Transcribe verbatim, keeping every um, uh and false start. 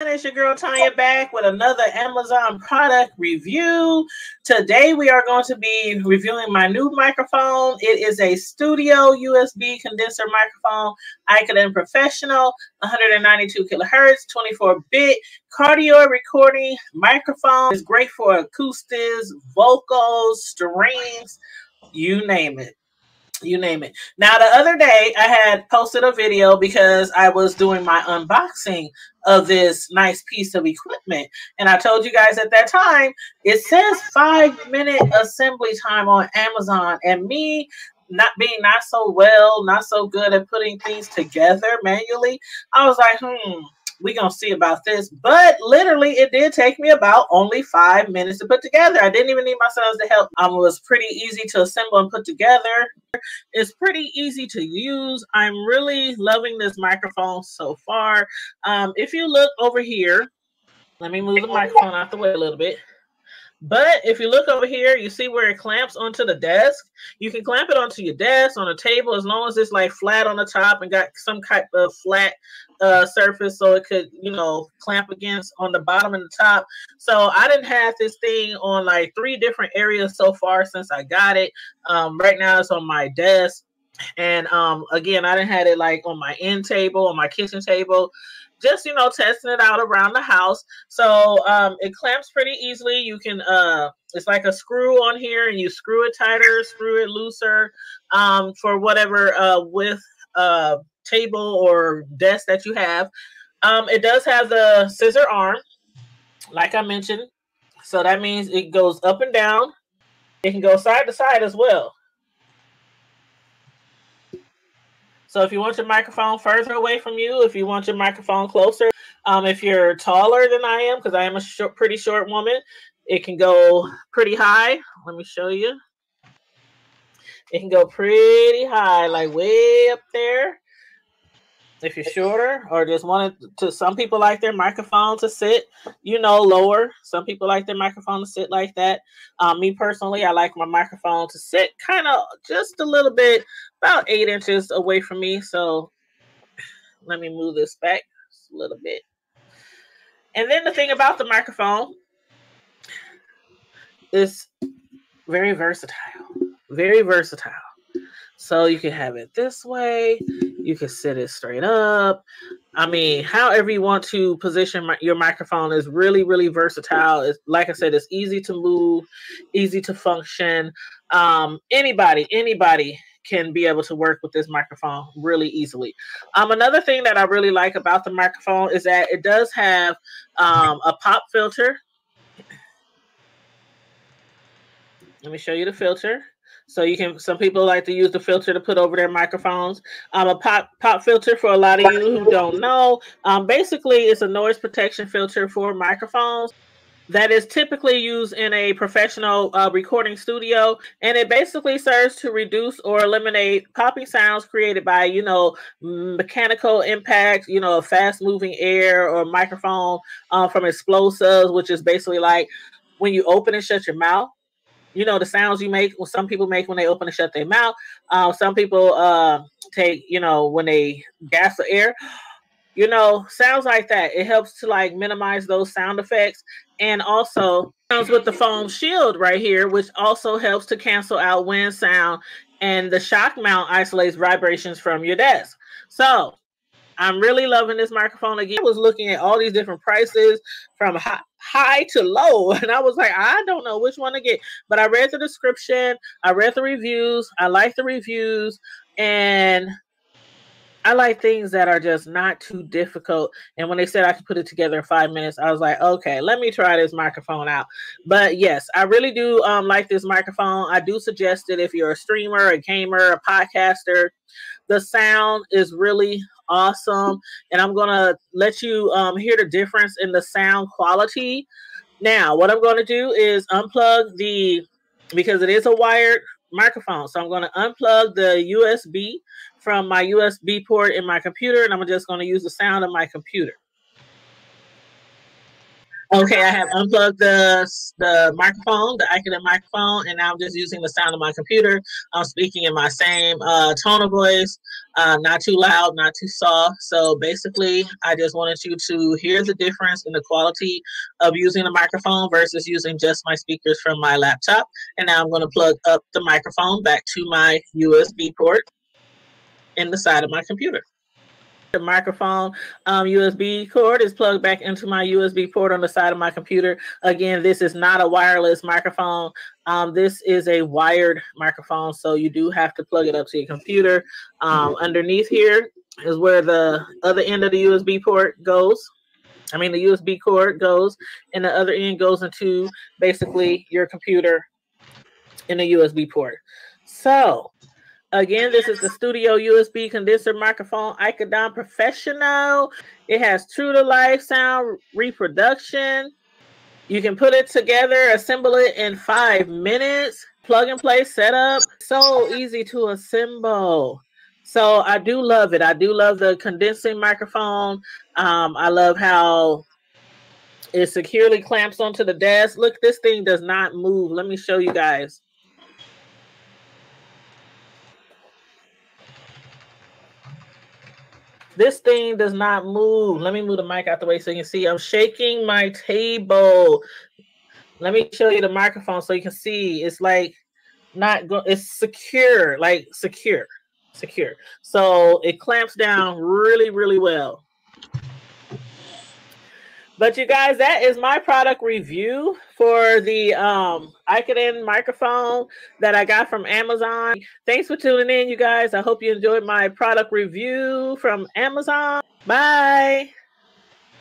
It's your girl Tanya back with another Amazon product review. Today we are going to be reviewing my new microphone. It is a studio U S B condenser microphone, Ikedon Professional, one hundred ninety-two kilohertz, twenty-four bit Cardioid recording microphone. It's great for acoustics, vocals, strings, you name it. You name it. Now, the other day I had posted a video because I was doing my unboxing of this nice piece of equipment. And I told you guys at that time, it says five minute assembly time on Amazon. And me not being not so well, not so good at putting things together manually, I was like, hmm. We're going to see about this. But literally, it did take me about only five minutes to put together. I didn't even need my sons to help. Um, it was pretty easy to assemble and put together. It's pretty easy to use. I'm really loving this microphone so far. Um, if you look over here, let me move the microphone out the way a little bit. But if you look over here, you see where it clamps onto the desk. You can clamp it onto your desk, on a table, as long as it's like flat on the top and got some type of flat uh, surface so it could, you know, clamp against on the bottom and the top. So I didn't have this thing on like three different areas so far since I got it. Um, right now it's on my desk. And um, again, I didn't have it like on my end table, on my kitchen table. Just, you know, testing it out around the house. So um, it clamps pretty easily. You can, uh, it's like a screw on here, and you screw it tighter, screw it looser um, for whatever uh, width uh, table or desk that you have. Um, it does have the scissor arm, like I mentioned. So that means it goes up and down. It can go side to side as well. So if you want your microphone further away from you, if you want your microphone closer, um, if you're taller than I am, because I am a short, pretty short woman, it can go pretty high. Let me show you. It can go pretty high, like way up there. If you're shorter or just wanted to, some people like their microphone to sit, you know, lower. Some people like their microphone to sit like that. Um, me personally, I like my microphone to sit kind of just a little bit, about eight inches away from me. So let me move this back just a little bit. And then the thing about the microphone is very versatile, very versatile. So you can have it this way. You can sit it straight up. I mean, however you want to position my, your microphone is really, really versatile. It's, like I said, it's easy to move, easy to function. Um, anybody, anybody can be able to work with this microphone really easily. Um, another thing that I really like about the microphone is that it does have um, a pop filter. Let me show you the filter. So you can, some people like to use the filter to put over their microphones. Um, a pop pop filter, for a lot of you who don't know, um, basically it's a noise protection filter for microphones that is typically used in a professional uh, recording studio. And it basically serves to reduce or eliminate popping sounds created by, you know, mechanical impact, you know, fast moving air or microphone uh, from explosives, which is basically like when you open and shut your mouth. You know, the sounds you make, well, some people make when they open and shut their mouth. Uh, some people uh, take, you know, when they gasp the air. You know, sounds like that. It helps to, like, minimize those sound effects. And also comes with the foam shield right here, which also helps to cancel out wind sound. And the shock mount isolates vibrations from your desk. So I'm really loving this microphone. Again, I was looking at all these different prices from high, high to low. And I was like, I don't know which one to get. But I read the description. I read the reviews. I like the reviews. And I like things that are just not too difficult. And when they said I could put it together in five minutes, I was like, okay, let me try this microphone out. But yes, I really do um, like this microphone. I do suggest it if you're a streamer, a gamer, a podcaster. The sound is really awesome. And I'm going to let you um, hear the difference in the sound quality. Now, what I'm going to do is unplug the, because it is a wired microphone. So I'm going to unplug the U S B from my U S B port in my computer. And I'm just going to use the sound of my computer. Okay, I have unplugged the the microphone, the Ikedon microphone, and I'm just using the sound of my computer. I'm speaking in my same uh, tone of voice, uh, not too loud, not too soft. So basically, I just wanted you to hear the difference in the quality of using the microphone versus using just my speakers from my laptop. And now I'm going to plug up the microphone back to my U S B port in the side of my computer. The microphone um, U S B cord is plugged back into my U S B port on the side of my computer. Again, this is not a wireless microphone. Um, this is a wired microphone, so you do have to plug it up to your computer. Um, underneath here is where the other end of the U S B port goes. I mean, the U S B cord goes, and the other end goes into basically your computer in the U S B port. So again, this is the Studio U S B Condenser Microphone Ikedon Professional. It has true-to-life sound reproduction. You can put it together, assemble it in five minutes. Plug and play setup. So easy to assemble. So I do love it. I do love the condensing microphone. Um, I love how it securely clamps onto the desk. Look, this thing does not move. Let me show you guys. This thing does not move. Let me move the mic out the way so you can see. I'm shaking my table. Let me show you the microphone so you can see. It's like not go it's secure, like secure, secure. So it clamps down really, really well. But you guys, that is my product review for the um, Ikedon microphone that I got from Amazon. Thanks for tuning in, you guys. I hope you enjoyed my product review from Amazon. Bye.